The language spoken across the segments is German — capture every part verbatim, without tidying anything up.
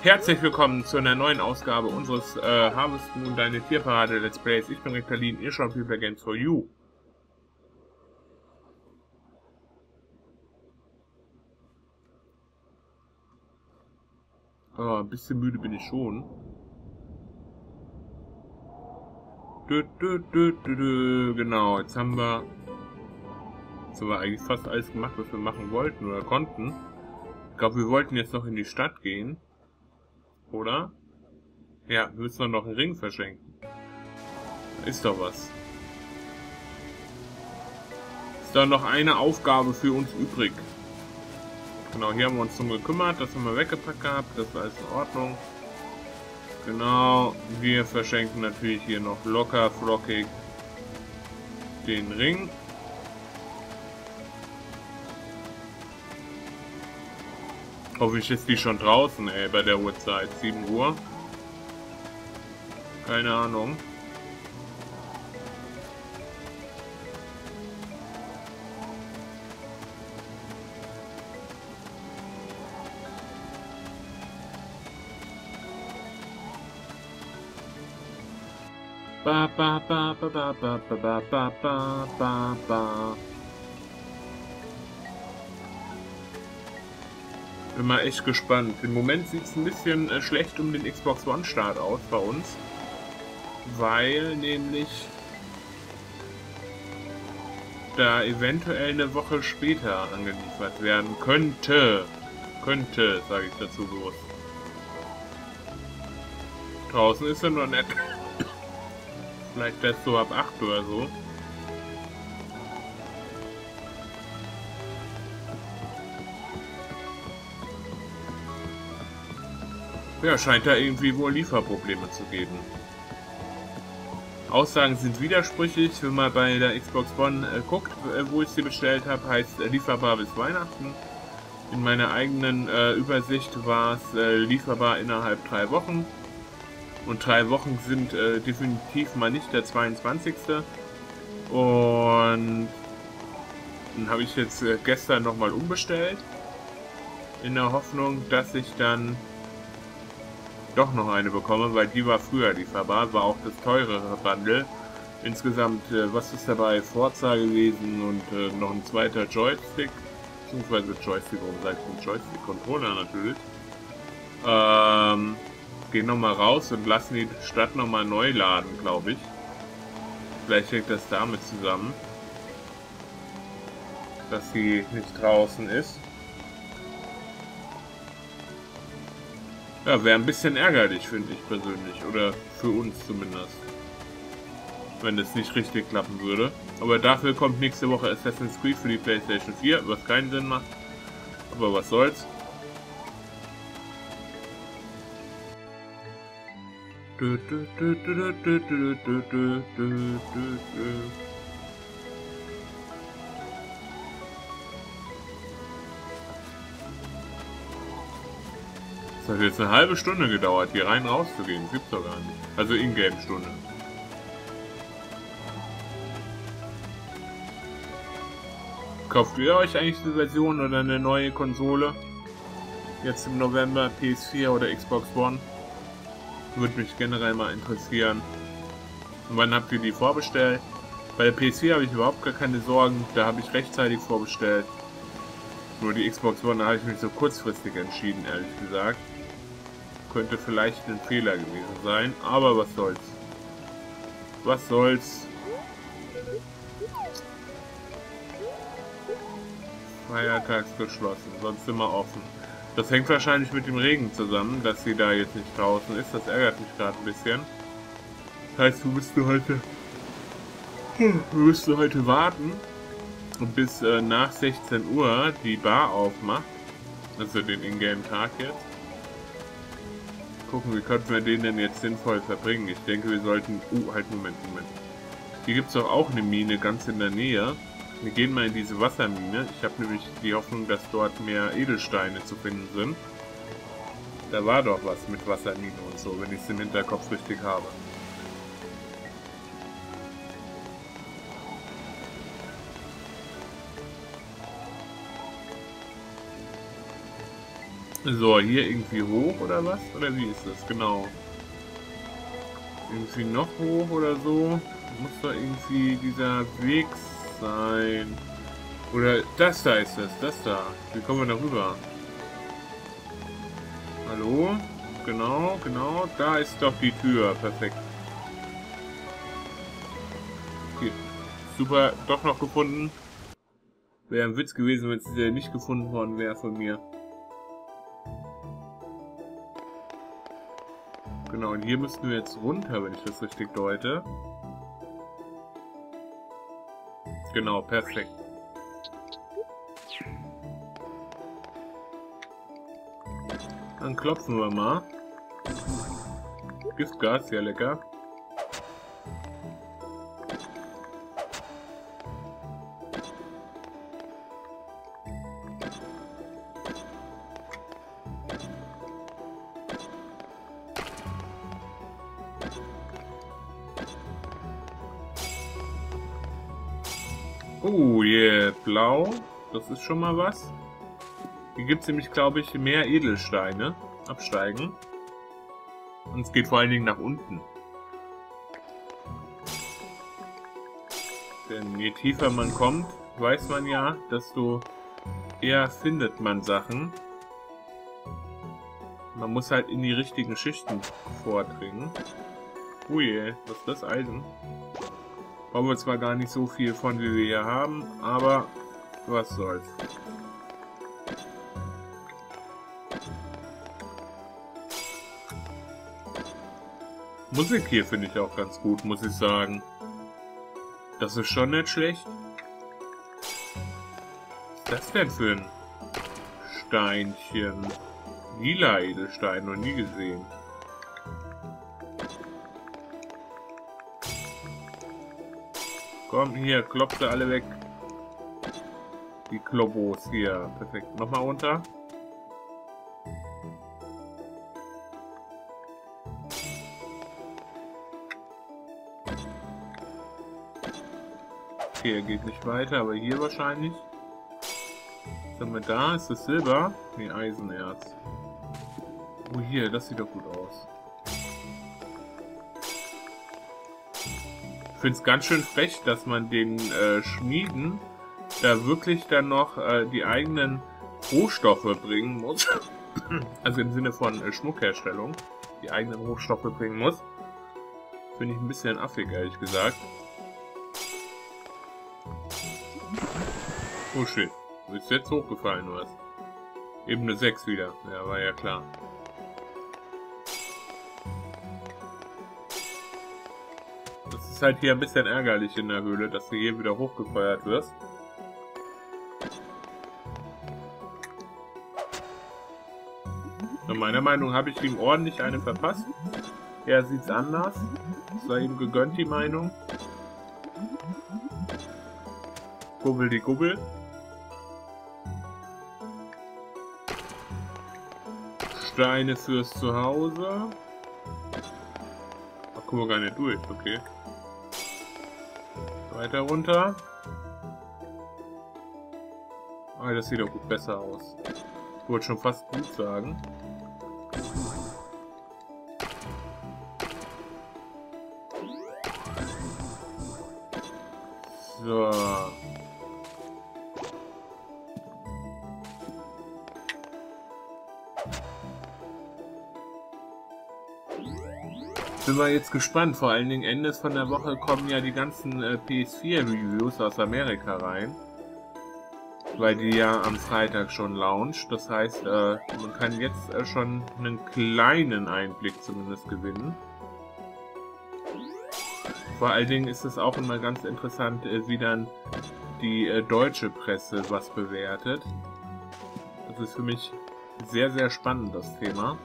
Herzlich willkommen zu einer neuen Ausgabe unseres äh, Harvest Moon Deine Tierparade Let's Plays. Ich bin Rektalyn, ihr schaut weplaygamesforu. Oh, ein bisschen müde bin ich schon. Dö, dö, dö, dö, dö. Genau, jetzt haben wir... Jetzt haben wir eigentlich fast alles gemacht, was wir machen wollten oder konnten. Ich glaube, wir wollten jetzt noch in die Stadt gehen. Oder? Ja, müssen wir noch einen Ring verschenken. Ist doch was. Ist da noch eine Aufgabe für uns übrig. Genau, hier haben wir uns drum gekümmert. Das haben wir weggepackt gehabt. Das war alles in Ordnung. Genau, wir verschenken natürlich hier noch locker, flockig den Ring. Hoffentlich ist die schon draußen, ey, bei der Uhrzeit. sieben Uhr. Keine Ahnung. Ba, ba, ba, ba, ba, ba, ba, ba, ba, ba, ba. Bin mal echt gespannt. Im Moment sieht es ein bisschen äh, schlecht um den Xbox One Start aus bei uns. Weil nämlich da eventuell eine Woche später angeliefert werden könnte. Könnte, sage ich dazu bloß. Draußen ist er noch nett. Vielleicht erst so ab acht oder so. Ja, scheint da irgendwie wohl Lieferprobleme zu geben. Aussagen sind widersprüchlich. Wenn man bei der Xbox One äh, guckt, äh, wo ich sie bestellt habe, heißt äh, lieferbar bis Weihnachten. In meiner eigenen äh, Übersicht war es äh, lieferbar innerhalb drei Wochen. Und drei Wochen sind äh, definitiv mal nicht der zweiundzwanzigste Und dann habe ich jetzt äh, gestern nochmal umbestellt. In der Hoffnung, dass ich dann doch noch eine bekomme, weil die war früher lieferbar, war auch das teurere Bundle. Insgesamt, äh, was ist dabei? Forza gewesen und äh, noch ein zweiter Joystick, beziehungsweise Joystick, warum sage ich Joystick? Controller natürlich. Ähm, gehen nochmal raus und lassen die Stadt nochmal neu laden, glaube ich. Vielleicht hängt das damit zusammen, dass sie nicht draußen ist. Ja, wäre ein bisschen ärgerlich, finde ich persönlich. Oder für uns zumindest. Wenn das nicht richtig klappen würde. Aber dafür kommt nächste Woche Assassin's Creed für die PlayStation vier, was keinen Sinn macht. Aber was soll's. Das hat jetzt eine halbe Stunde gedauert, hier rein rauszugehen. Das gibt's doch gar nicht. Also Ingame-Stunde. Kauft ihr euch eigentlich eine Version oder eine neue Konsole? Jetzt im November, P S vier oder Xbox One? Würde mich generell mal interessieren. Und wann habt ihr die vorbestellt? Bei der P S vier habe ich überhaupt gar keine Sorgen. Da habe ich rechtzeitig vorbestellt. Nur die Xbox One habe ich mich so kurzfristig entschieden, ehrlich gesagt. Könnte vielleicht ein Fehler gewesen sein, aber was soll's. Was soll's. Feiertags geschlossen, sonst immer offen. Das hängt wahrscheinlich mit dem Regen zusammen, dass sie da jetzt nicht draußen ist. Das ärgert mich gerade ein bisschen. Das heißt, wir müssen heute... Wir müssen heute warten. Und bis äh, nach sechzehn Uhr die Bar aufmacht. Also den Ingame-Tag jetzt. Gucken, wie könnten wir den denn jetzt sinnvoll verbringen? Ich denke, wir sollten... Uh, halt, Moment, Moment. Hier gibt es doch auch eine Mine ganz in der Nähe. Wir gehen mal in diese Wassermine. Ich habe nämlich die Hoffnung, dass dort mehr Edelsteine zu finden sind. Da war doch was mit Wassermine und so, wenn ich es im Hinterkopf richtig habe. So, hier irgendwie hoch oder was? Oder wie ist das? Genau. Irgendwie noch hoch oder so. Muss da irgendwie dieser Weg sein. Oder das da ist das, das da. Wie kommen wir da rüber? Hallo? Genau, genau. Da ist doch die Tür. Perfekt. Okay. Super, doch noch gefunden. Wäre ein Witz gewesen, wenn es nicht gefunden worden wäre von mir. Genau, und hier müssten wir jetzt runter, wenn ich das richtig deute. Genau, perfekt. Dann klopfen wir mal. Giftgas, ja lecker. Oh yeah, blau. Das ist schon mal was. Hier gibt es nämlich, glaube ich, mehr Edelsteine. Absteigen. Und es geht vor allen Dingen nach unten. Denn je tiefer man kommt, weiß man ja, desto eher findet man Sachen. Man muss halt in die richtigen Schichten vordringen. Oh yeah, was ist das? Eisen. Brauchen wir zwar gar nicht so viel von, wie wir hier haben, aber was soll's. Musik hier finde ich auch ganz gut, muss ich sagen. Das ist schon nicht schlecht. Was ist das denn für ein Steinchen? Lila Edelstein, noch nie gesehen. Komm, hier, klopft ihr alle weg. Die Klobos hier. Perfekt. Nochmal runter. Okay, geht nicht weiter, aber hier wahrscheinlich. Was haben wir da? Ist das Silber? Ne, Eisenerz. Oh, hier, das sieht doch gut aus. Ich finde es ganz schön frech, dass man den äh, Schmieden da wirklich dann noch äh, die eigenen Rohstoffe bringen muss. Also im Sinne von äh, Schmuckherstellung. Die eigenen Rohstoffe bringen muss. Finde ich ein bisschen affig, ehrlich gesagt. Oh shit. Ist jetzt hochgefallen, oder was? Ebene sechs wieder. Ja, war ja klar. Ist halt hier ein bisschen ärgerlich in der Höhle, dass du hier wieder hochgefeuert wirst. Nach meiner Meinung habe ich ihm ordentlich eine verpasst. Er sieht's anders. Es sei ihm gegönnt, die Meinung. Gubbel die Gubbel. Steine fürs Zuhause. Ach, guck mal, gar nicht durch, okay. Weiter runter. Ah, das sieht doch gut besser aus. Ich wollte schon fast gut sagen. So. Bin mal jetzt gespannt, vor allen Dingen Endes von der Woche kommen ja die ganzen äh, P S vier Reviews aus Amerika rein, weil die ja am Freitag schon launcht, das heißt, äh, man kann jetzt äh, schon einen kleinen Einblick zumindest gewinnen. Vor allen Dingen ist es auch immer ganz interessant, äh, wie dann die äh, deutsche Presse was bewertet. Das ist für mich sehr, sehr spannend, das Thema.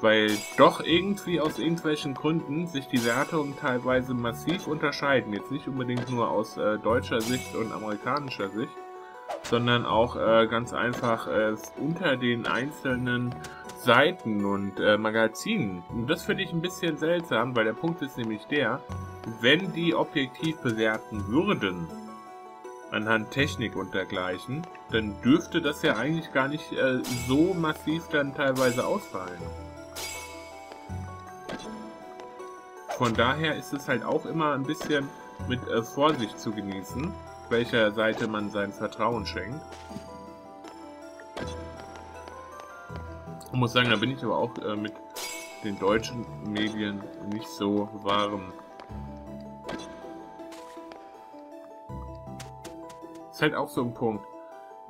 Weil doch irgendwie aus irgendwelchen Gründen sich die Wertungen teilweise massiv unterscheiden. Jetzt nicht unbedingt nur aus äh, deutscher Sicht und amerikanischer Sicht, sondern auch äh, ganz einfach äh, unter den einzelnen Seiten und äh, Magazinen. Und das finde ich ein bisschen seltsam, weil der Punkt ist nämlich der, wenn die objektiv bewerten würden, anhand Technik und dergleichen, dann dürfte das ja eigentlich gar nicht äh, so massiv dann teilweise ausfallen. Von daher ist es halt auch immer ein bisschen mit äh, Vorsicht zu genießen, welcher Seite man sein Vertrauen schenkt. Ich muss sagen, da bin ich aber auch äh, mit den deutschen Medien nicht so warm. Ist halt auch so ein Punkt.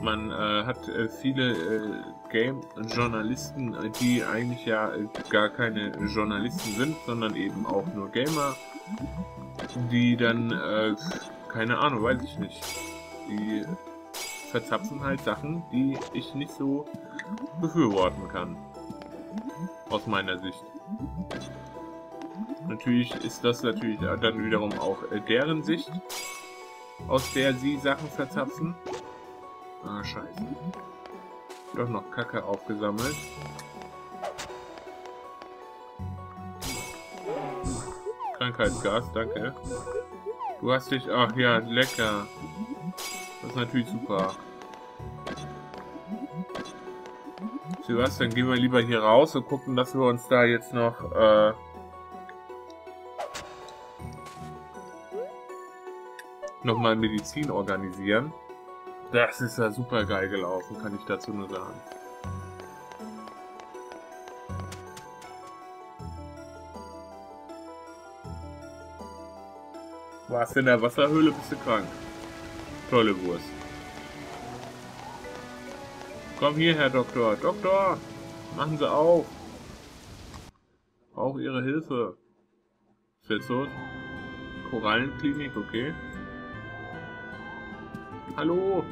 Man äh, hat äh, viele äh, Game-Journalisten, die eigentlich ja äh, gar keine Journalisten sind, sondern eben auch nur Gamer, die dann, äh, keine Ahnung, weiß ich nicht, die verzapfen halt Sachen, die ich nicht so befürworten kann. Aus meiner Sicht. Natürlich ist das natürlich dann wiederum auch deren Sicht, aus der sie Sachen verzapfen. Ah, scheiße. Doch noch Kacke aufgesammelt. Krankheitsgas, danke. Du hast dich... Ach ja, lecker. Das ist natürlich super. Sebastian, gehen wir lieber hier raus und gucken, dass wir uns da jetzt noch... Äh, nochmal Medizin organisieren. Das ist ja super geil gelaufen, kann ich dazu nur sagen. Warst du in der Wasserhöhle, bist du krank. Tolle Wurst. Komm hier, Herr Doktor. Doktor! Machen Sie auf! Auch Ihre Hilfe. Ist jetzt los? Korallenklinik, okay. Hallo!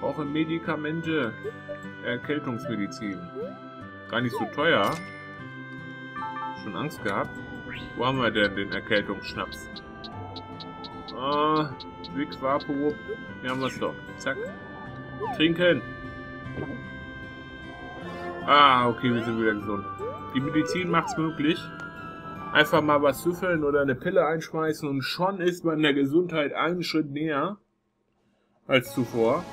Brauche Medikamente. Erkältungsmedizin. Gar nicht so teuer. Schon Angst gehabt. Wo haben wir denn den Erkältungsschnaps? Ah, Wick Wapo. Hier haben wir es doch. Zack. Trinken! Ah, okay, wir sind wieder gesund. Die Medizin macht's möglich. Einfach mal was süffeln oder eine Pille einschmeißen und schon ist man der Gesundheit einen Schritt näher als zuvor.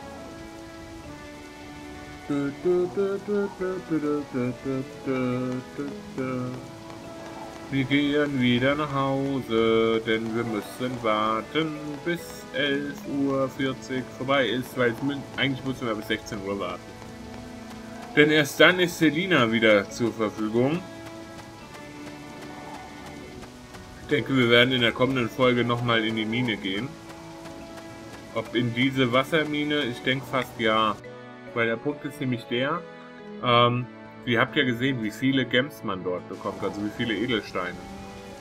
Wir gehen wieder nach Hause, denn wir müssen warten, bis elf Uhr vierzig vorbei ist, weil eigentlich müssen wir bis sechzehn Uhr warten. Denn erst dann ist Selina wieder zur Verfügung. Ich denke, wir werden in der kommenden Folge nochmal in die Mine gehen. Ob in diese Wassermine? Ich denke fast ja. Weil der Punkt ist nämlich der, ähm, ihr habt ja gesehen, wie viele Gems man dort bekommt, also wie viele Edelsteine.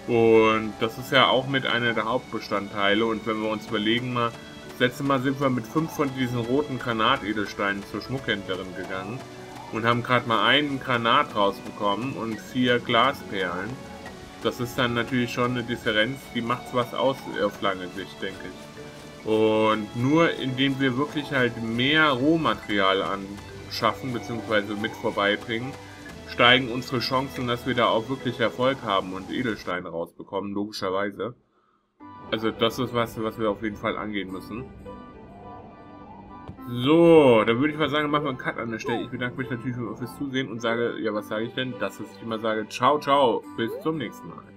Und das ist ja auch mit einer der Hauptbestandteile. Und wenn wir uns überlegen mal, das letzte Mal sind wir mit fünf von diesen roten Granatedelsteinen zur Schmuckhändlerin gegangen und haben gerade mal einen Granat rausbekommen und vier Glasperlen. Das ist dann natürlich schon eine Differenz, die macht was aus auf lange Sicht, denke ich. Und nur indem wir wirklich halt mehr Rohmaterial anschaffen bzw. mit vorbeibringen, steigen unsere Chancen, dass wir da auch wirklich Erfolg haben und Edelsteine rausbekommen, logischerweise. Also das ist was, was wir auf jeden Fall angehen müssen. So, dann würde ich mal sagen, machen wir einen Cut an der Stelle. Ich bedanke mich natürlich fürs Zusehen und sage, ja, was sage ich denn? Das, was ich immer sage, ciao, ciao, bis zum nächsten Mal.